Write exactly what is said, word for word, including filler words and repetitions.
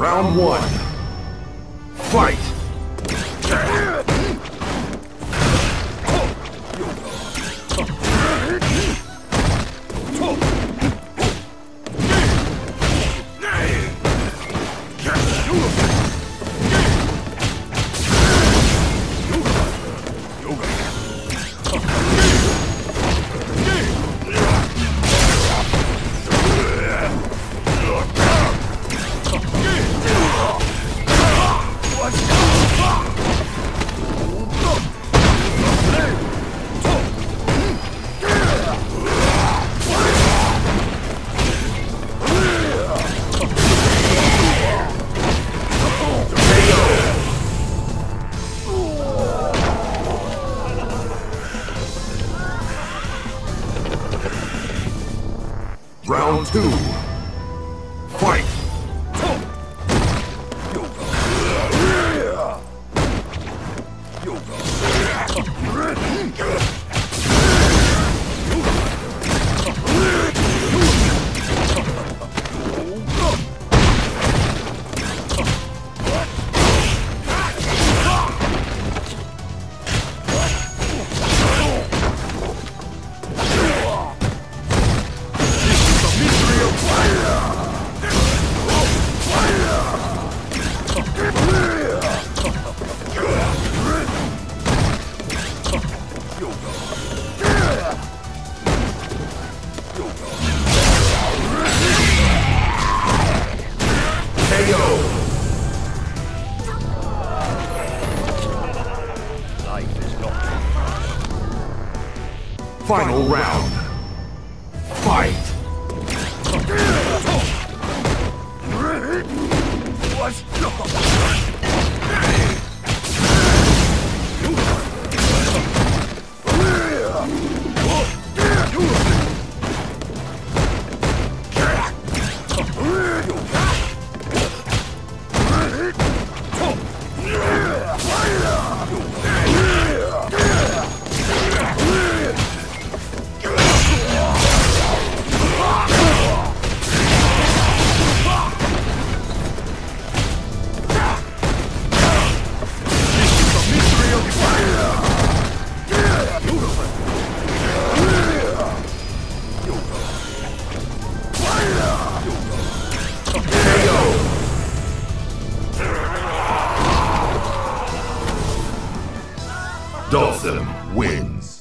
Round one. Fight! Round two. Fight! Final round. Fight! Dhalsim wins.